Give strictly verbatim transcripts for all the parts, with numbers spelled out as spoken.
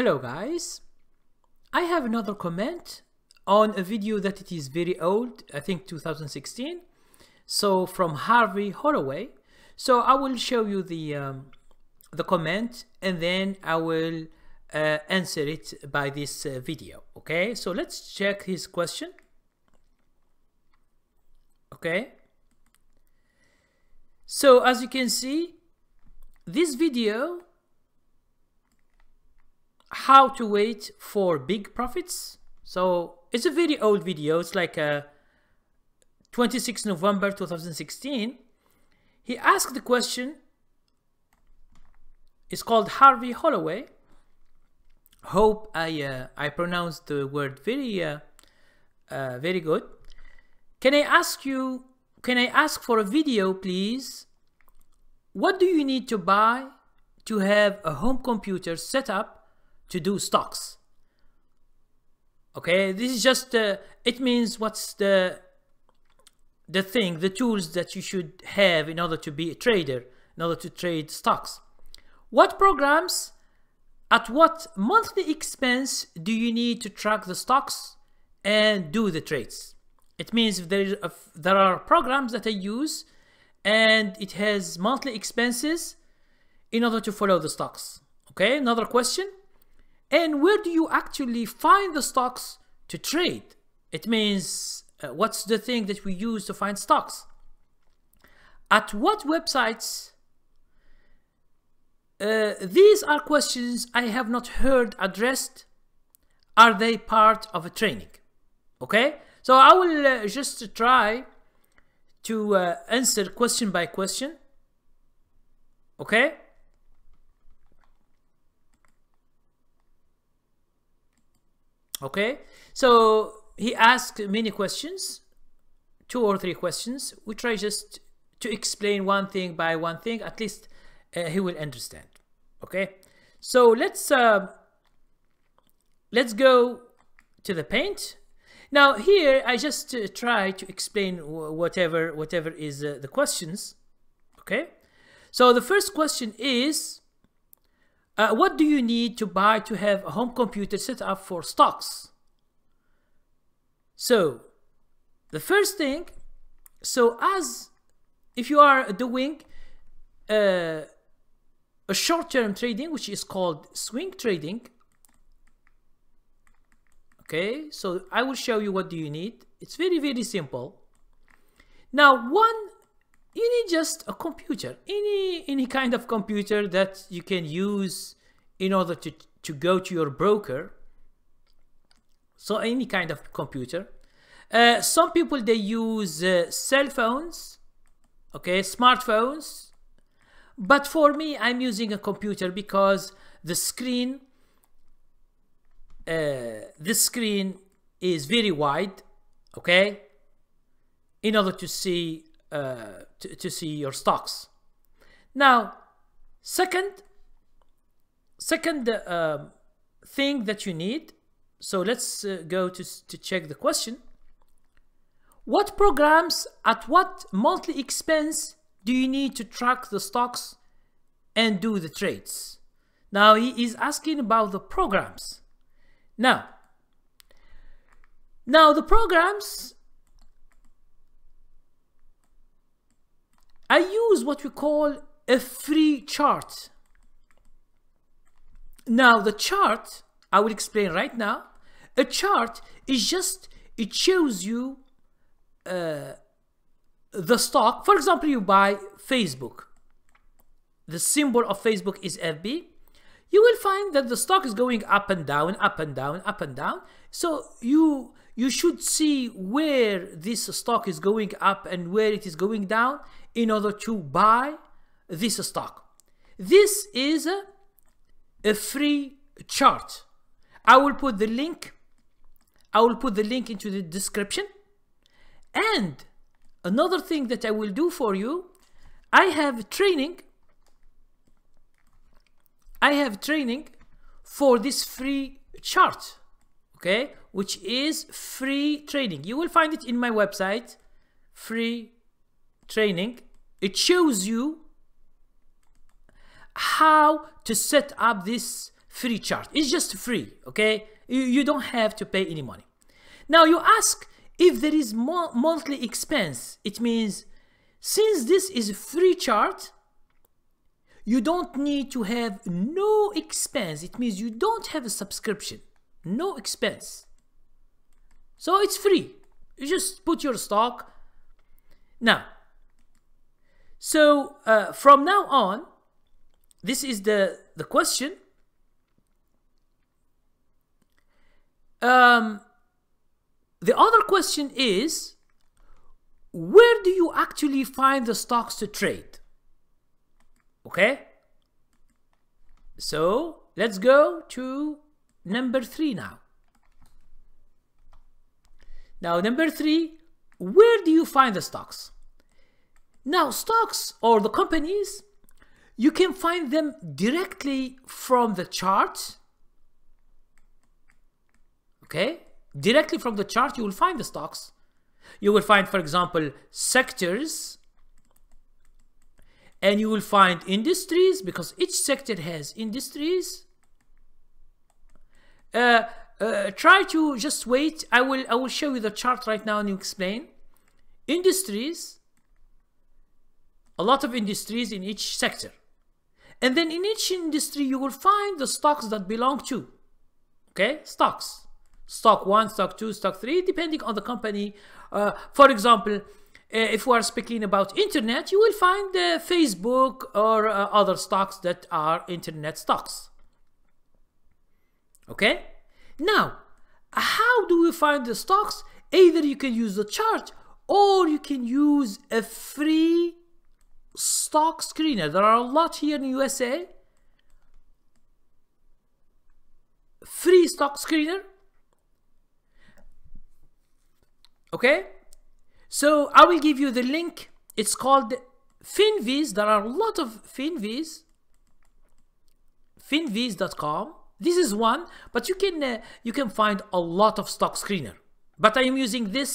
Hello guys, I have another comment on a video that it is very old, I think two thousand sixteen, so from Harvey Holloway. So I will show you the, um, the comment and then I will uh, answer it by this uh, video, okay? So let's check his question, okay? So as you can see, this video, how to wait for big profits. So it's a very old video. It's like a twenty-sixth of November two thousand sixteen. He asked the question. It's called Harvey Holloway. Hope I uh, I pronounced the word very uh, uh, very good. Can I ask you? Can I ask for a video, please? What do you need to buy to have a home computer set up to do stocks? Okay, this is just uh, it means what's the the thing, the tools that you should have in order to be a trader, in order to trade stocks. What programs, at what monthly expense do you need to track the stocks and do the trades? It means if there is a, there are programs that I use and it has monthly expenses in order to follow the stocks. Okay, another question. And where do you actually find the stocks to trade? It means uh, what's the thing that we use to find stocks? At what websites? Uh, these are questions I have not heard addressed. Are they part of a training? Okay, so I will uh, just try to uh, answer question by question. Okay. Okay, so he asked many questions, two or three questions. We try just to explain one thing by one thing, at least uh, he will understand. Okay, so let's uh, let's go to the paint. Now here I just uh, try to explain whatever whatever is uh, the questions. Okay, so the first question is, Uh, what do you need to buy to have a home computer set up for stocks? So, the first thing, so as if you are doing uh, a short-term trading, which is called swing trading. Okay, so I will show you what do you need. It's very, very simple. Now, one, you need just a computer, any any kind of computer that you can use in order to, to go to your broker. So any kind of computer. Uh, some people, they use uh, cell phones, okay, smartphones. But for me, I'm using a computer because the screen, uh, the screen is very wide, okay, in order to see Uh, to, to see your stocks. Now, second, second uh, thing that you need. So let's uh, go to, to check the question. What programs, at what monthly expense do you need to track the stocks and do the trades? Now he is asking about the programs. Now, now the programs, I use what we call a free chart. Now the chart, I will explain right now. A chart is just, it shows you uh, the stock. For example, you buy Facebook. The symbol of Facebook is F B. You will find that the stock is going up and down, up and down, up and down. So you, you should see where this stock is going up and where it is going down in order to buy this stock. This is a, a free chart. I will put the link, I will put the link into the description. And another thing that I will do for you, I have training, I have training for this free chart, okay, which is free training. You will find it in my website, free training. It shows you how to set up this free chart. It's just free, okay? You, you don't have to pay any money. Now you ask if there is mo monthly expense. It means since this is a free chart, you don't need to have no expense. It means you don't have a subscription, no expense. So it's free. You just put your stock. Now, so uh, from now on, this is the, the question. Um, the other question is, where do you actually find the stocks to trade? Okay? So let's go to number three now. Now, number three, where do you find the stocks? Now, stocks or the companies, you can find them directly from the chart. Okay? Directly from the chart, you will find the stocks. You will find, for example, sectors. And you will find industries, because each sector has industries. Uh, Uh, try to just wait. I will I will show you the chart right now and you explain. Industries, a lot of industries in each sector. And then in each industry, you will find the stocks that belong to. Okay, stocks. Stock one, stock two, stock three, depending on the company. Uh, for example, uh, if we are speaking about internet, you will find uh, Facebook or uh, other stocks that are internet stocks. Okay? Now, how do we find the stocks? Either you can use the chart or you can use a free stock screener. There are a lot here in the U S A. Free stock screener. Okay? So I will give you the link. It's called Finviz. There are a lot of Finviz. Finviz dot com. This is one, but you can uh, you can find a lot of stock screener. But I am using this,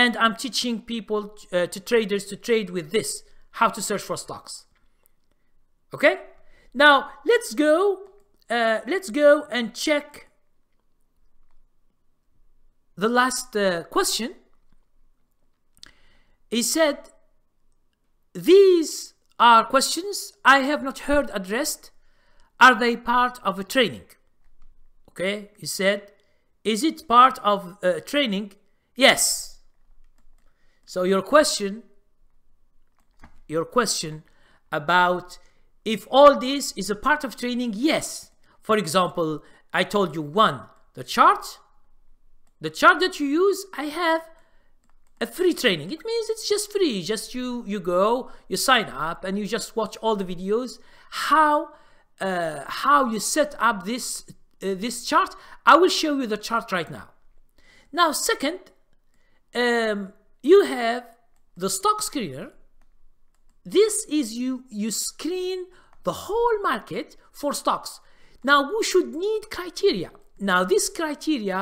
and I'm teaching people uh, to traders to trade with this, how to search for stocks. Okay, now let's go uh, let's go and check the last uh, question. He said, "These are questions I have not heard addressed. Are they part of a training?" Okay, he said, is it part of a training? Yes. So your question, your question about if all this is a part of training, yes. For example, I told you one, the chart, the chart that you use, I have a free training. It means it's just free. Just you, you go, you sign up and you just watch all the videos, how Uh, how you set up this uh, this chart. I will show you the chart right now. Now, second, um, you have the stock screener. This is you you screen the whole market for stocks. Now, we should need criteria. Now, this criteria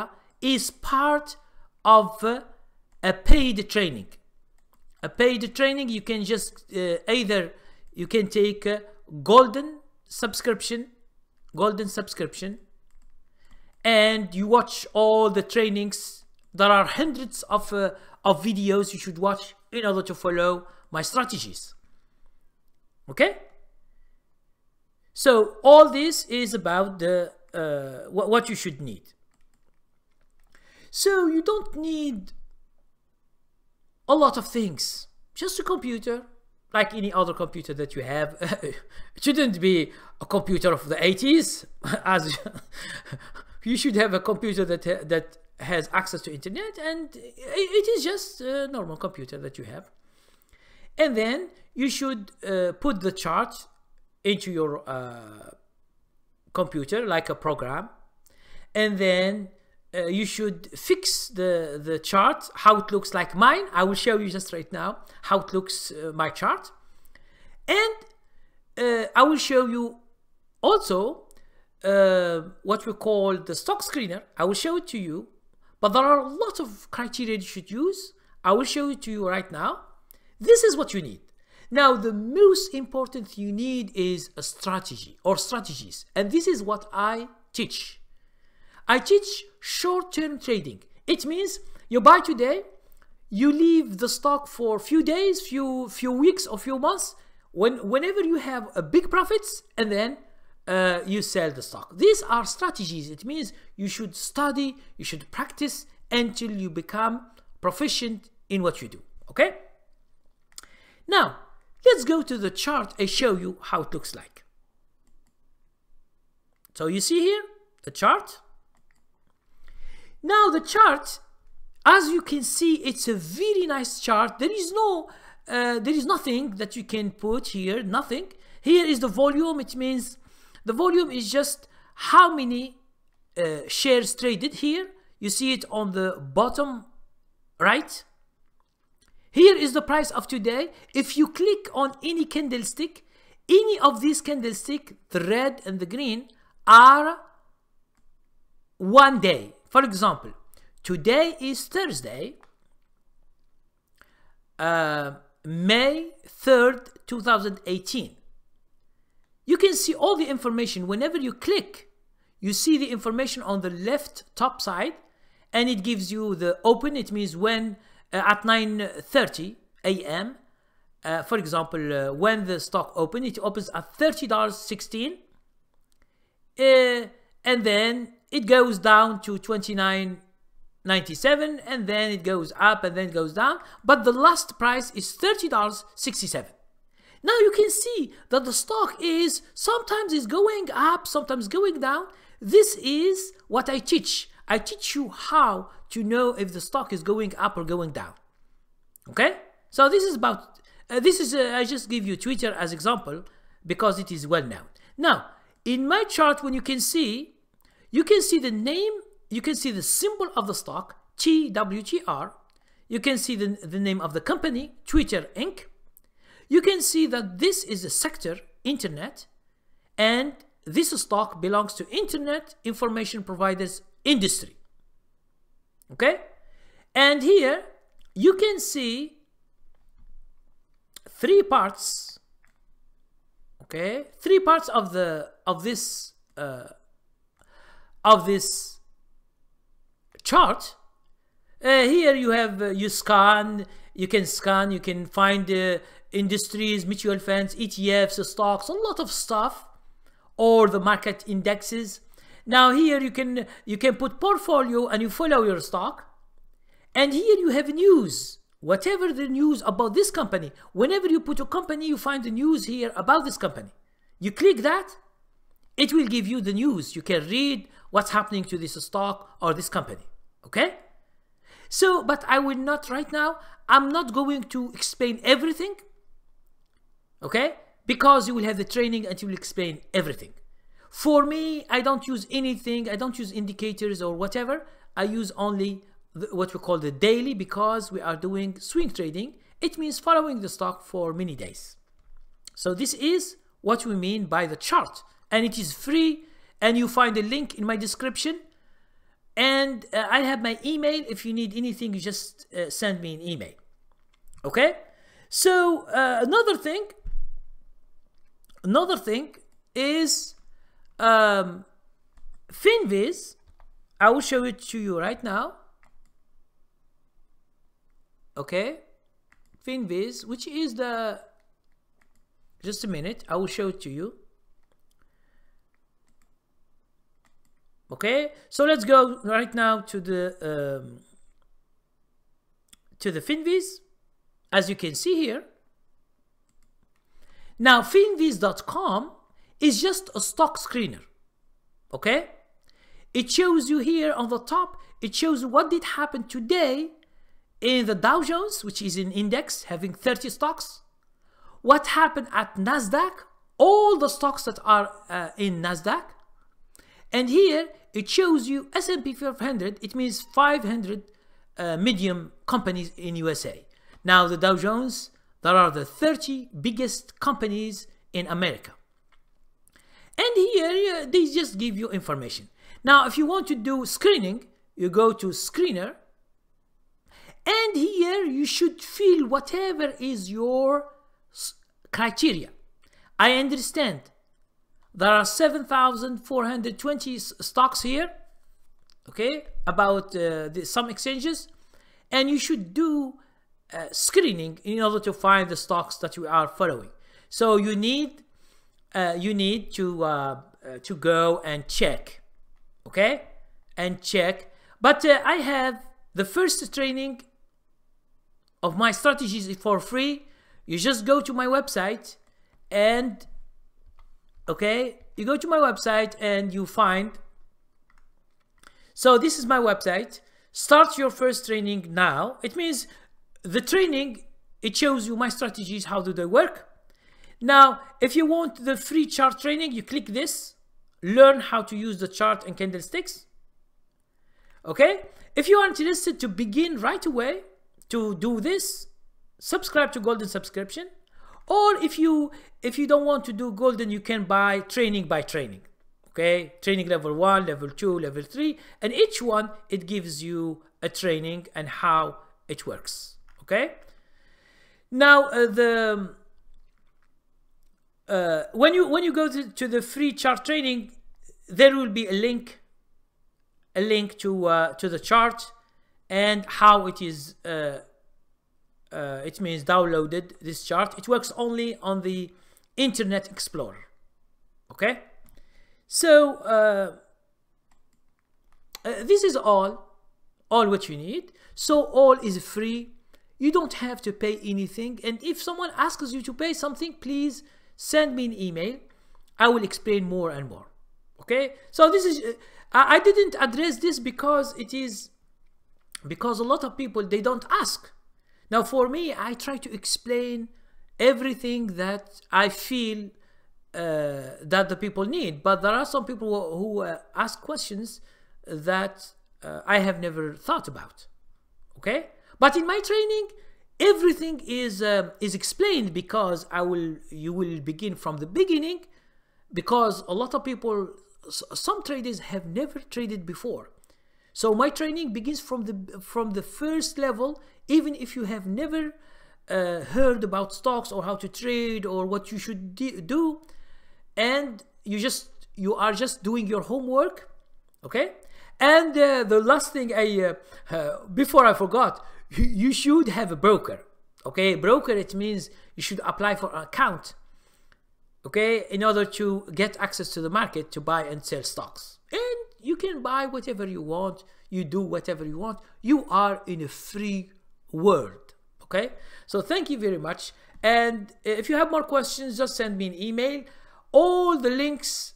is part of uh, a paid training. A paid training. You can just uh, either you can take uh, golden subscription, golden subscription, and you watch all the trainings. There are hundreds of uh, of videos you should watch in order to follow my strategies. Okay, so all this is about the uh, wh what you should need. So you don't need a lot of things, just a computer, like any other computer that you have. It shouldn't be a computer of the eighties, as you should have a computer that ha that has access to internet, and it is just a normal computer that you have. And then you should uh, put the chart into your uh, computer like a program, and then uh, you should fix the, the chart, how it looks like mine. I will show you just right now how it looks, uh, my chart. And uh, I will show you also uh, what we call the stock screener. I will show it to you, but there are a lot of criteria you should use. I will show it to you right now. This is what you need. Now, the most important thing you need is a strategy or strategies. And this is what I teach. I teach short-term trading. It means you buy today, you leave the stock for a few days, few few weeks or few months, when, whenever you have a big profits, and then uh, you sell the stock. These are strategies. It means you should study, you should practice until you become proficient in what you do, okay? Now, let's go to the chart and show you how it looks like. So you see here, the chart. Now the chart, as you can see, it's a very nice chart. There is no, uh, there is nothing that you can put here, nothing. Here is the volume. It means the volume is just how many uh, shares traded here. You see it on the bottom right. Here is the price of today. If you click on any candlestick, any of these candlestick, the red and the green, are one day. For example, today is Thursday, uh, May third, two thousand eighteen. You can see all the information. Whenever you click, you see the information on the left top side, and it gives you the open. It means when uh, at nine thirty A M Uh, for example, uh, when the stock opens, it opens at thirty dollars and sixteen cents. Uh, and then it goes down to twenty-nine ninety-seven, and then it goes up, and then it goes down. But the last price is thirty dollars and sixty-seven cents. Now you can see that the stock is sometimes is going up, sometimes going down. This is what I teach. I teach you how to know if the stock is going up or going down. Okay? So this is about, uh, this is, uh, I just give you Twitter as example because it is well known. Now, in my chart, when you can see, you can see the name, you can see the symbol of the stock, T W T R. You can see the, the name of the company, Twitter Incorporated. You can see that this is a sector, internet, and this stock belongs to internet information providers industry. Okay? And here you can see three parts, okay? Three parts of the of this uh, of this chart. Uh, here you have, uh, you scan, you can scan, you can find uh, industries, mutual funds, E T Fs, stocks, a lot of stuff, or the market indexes. Now here you can you can put portfolio and you follow your stock. And here you have news, whatever the news about this company. Whenever you put a company, you find the news here about this company. You click that, it will give you the news. You can read what's happening to this stock or this company, okay? So, but I will not right now, I'm not going to explain everything, okay? Because you will have the training and you will explain everything. For me, I don't use anything, I don't use indicators or whatever. I use only the, what we call the daily, because we are doing swing trading. It means following the stock for many days. So this is what we mean by the chart, and it is free, and you find a link in my description. And uh, I have my email. If you need anything, you just uh, send me an email. Okay? So uh, another thing, another thing is um, Finviz. I will show it to you right now. Okay? Finviz, which is the, just a minute, I will show it to you. Okay, so let's go right now to the um, to the Finviz, as you can see here. Now, Finviz dot com is just a stock screener. Okay, it shows you here on the top. It shows what did happen today in the Dow Jones, which is an index having thirty stocks. What happened at Nasdaq? All the stocks that are uh, in Nasdaq, and here. It shows you S and P five hundred, it means five hundred uh, medium companies in U S A. Now the Dow Jones, there are the thirty biggest companies in America. And here, uh, they just give you information. Now, if you want to do screening, you go to screener. And here you should fill whatever is your criteria. I understand there are seven thousand four hundred twenty stocks here, okay, about uh, the, some exchanges, and you should do uh, screening in order to find the stocks that you are following. So you need uh, you need to uh, uh, to go and check, okay, and check. But uh, I have the first training of my strategies for free. You just go to my website and okay, you go to my website and you find. So this is my website. Start your first training now. It means the training, it shows you my strategies, how do they work. Now, if you want the free chart training, you click this, learn how to use the chart and candlesticks. Okay, if you are interested to begin right away to do this, subscribe to Golden subscription. Or if you if you don't want to do Golden, you can buy training by training. Okay, training level one, level two, level three, and each one it gives you a training and how it works. Okay, now uh, the uh, when you when you go to, to the free chart training, there will be a link. A link to uh, to the chart and how it is uh, uh, it means downloaded this chart. It works only on the Internet Explorer. Okay, so uh, uh, this is all all what you need. So all is free. You don't have to pay anything. And if someone asks you to pay something, please send me an email. I will explain more and more. Okay, so this is. Uh, I didn't address this because it is because a lot of people, they don't ask. Now for me, I try to explain everything that I feel uh, that the people need, but there are some people who uh, ask questions that uh, I have never thought about. Okay, but in my training everything is uh, is explained, because I will you will begin from the beginning, because a lot of people, some traders have never traded before. So my training begins from the from the first level, even if you have never uh, heard about stocks or how to trade or what you should do, and you just you are just doing your homework. Okay, and uh, the last thing I uh, uh, before I forgot, you should have a broker. Okay, broker, it means you should apply for an account, okay, in order to get access to the market to buy and sell stocks. And you can buy whatever you want, you do whatever you want, you are in a free world. Okay, so thank you very much, and if you have more questions, just send me an email. All the links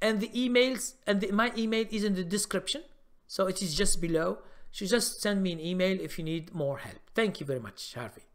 and the emails and the, my email is in the description, so it is just below. So just send me an email if you need more help. Thank you very much, Harvey.